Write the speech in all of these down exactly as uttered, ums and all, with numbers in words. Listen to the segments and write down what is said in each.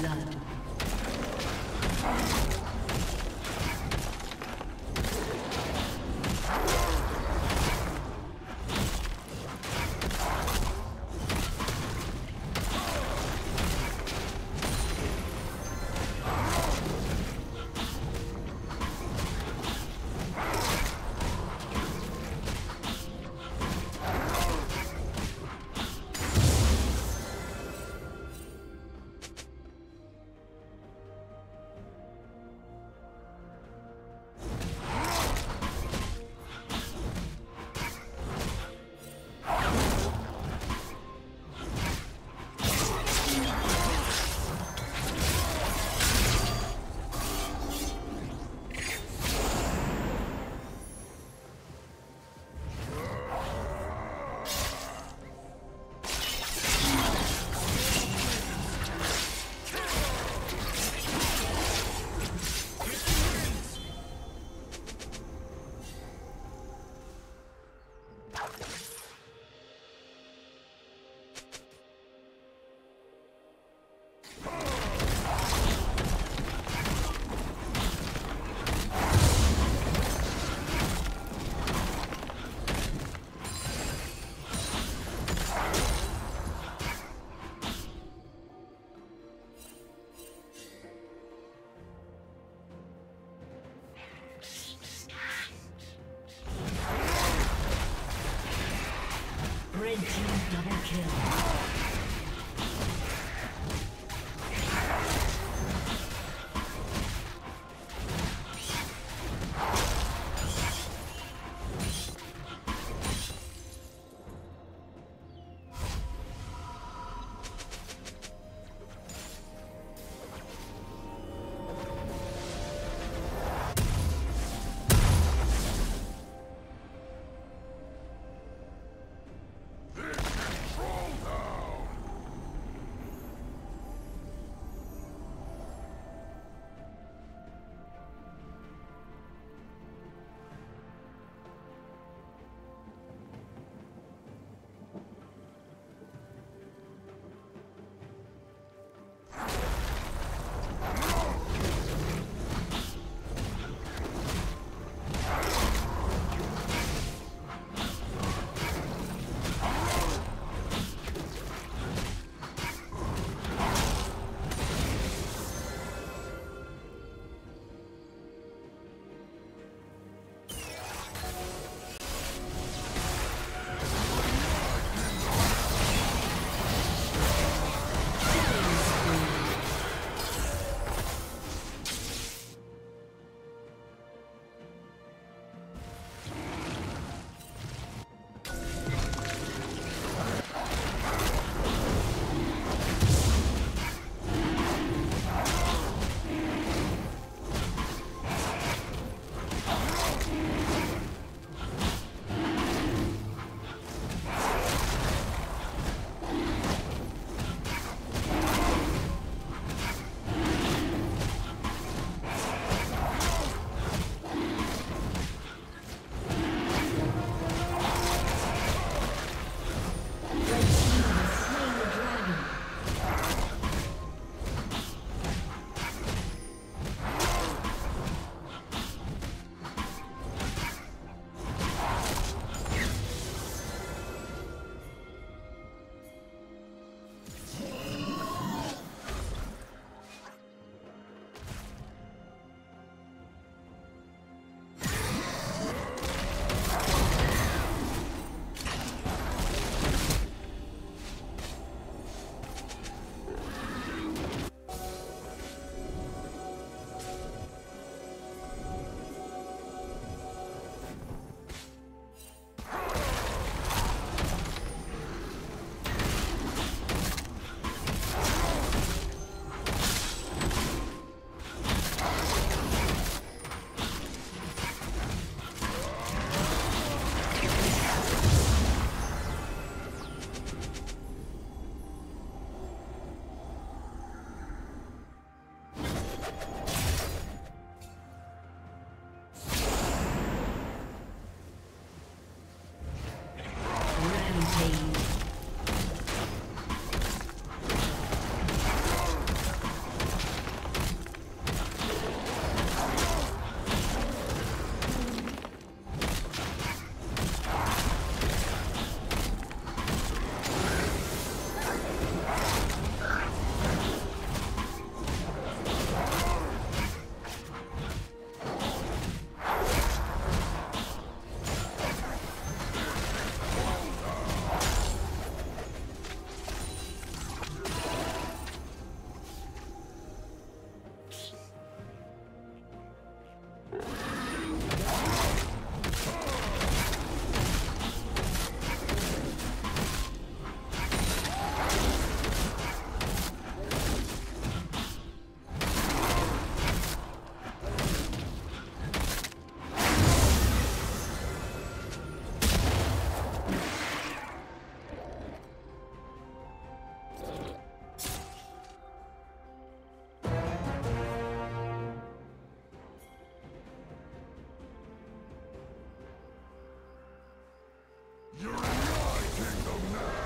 Control now! You're in my kingdom now!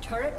Turret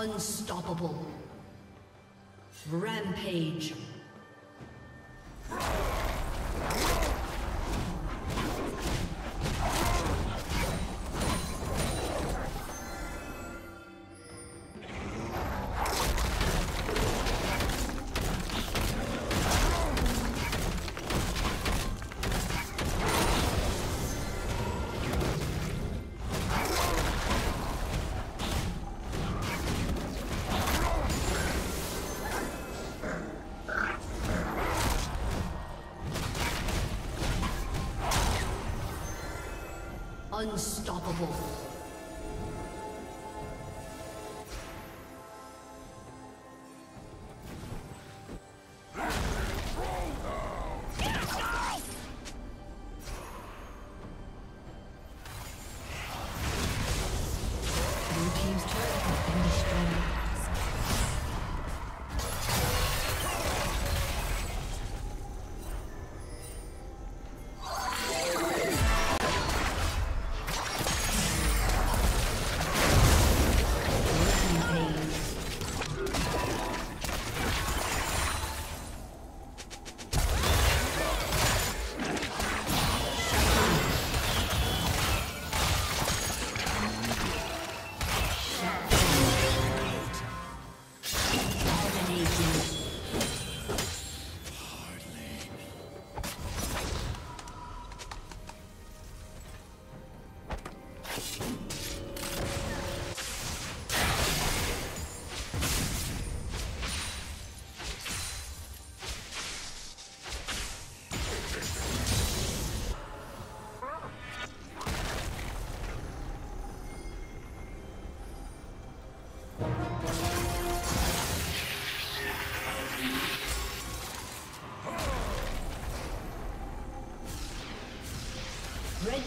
Unstoppable. Rampage. Unstoppable.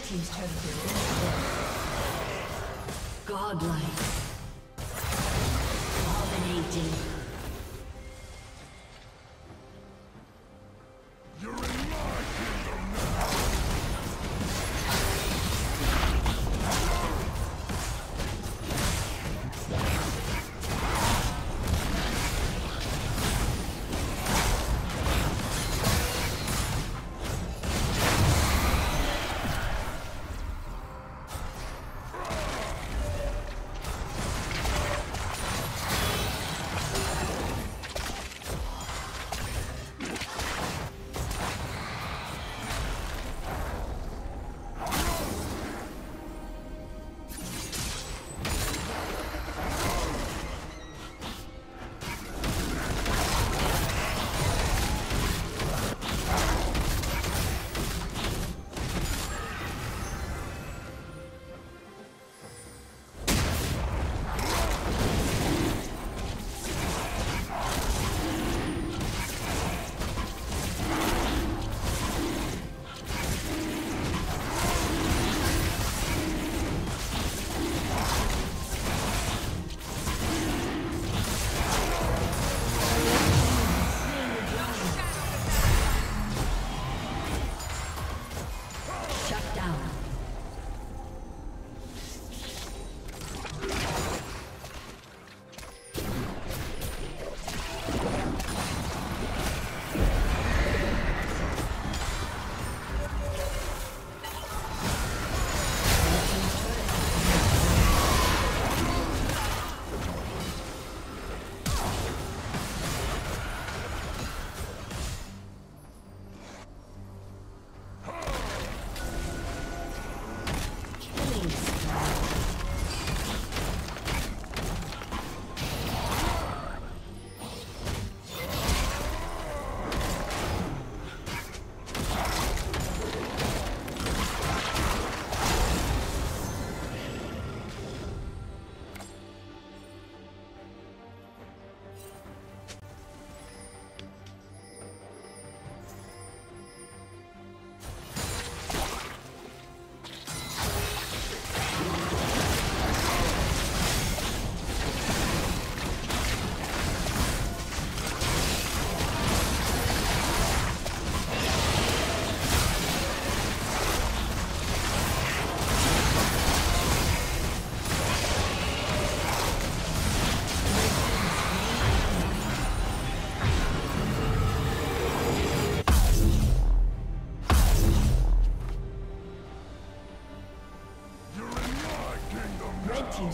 Team's turn to godlike. Dominating. You're in my kingdom now.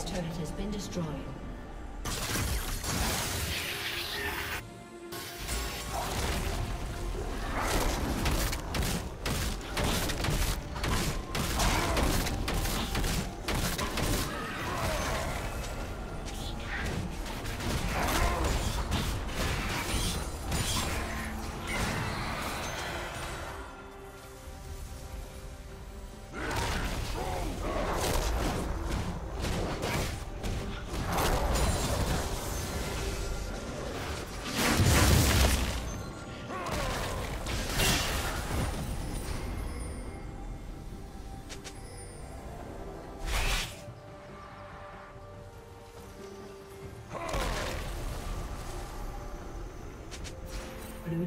Team's turret has been destroyed. Blue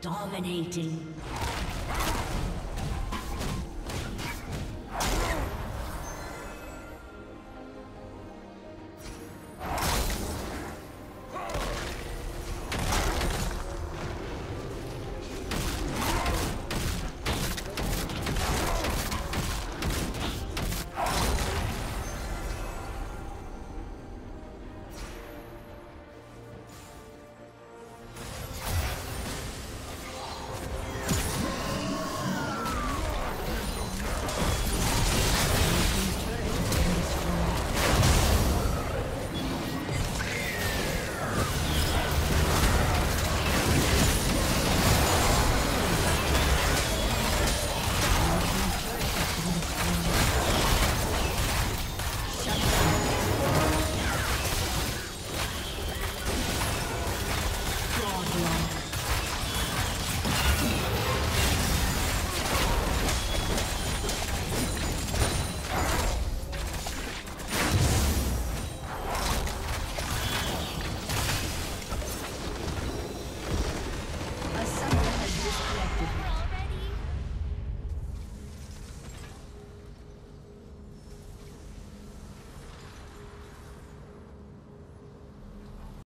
Dominating.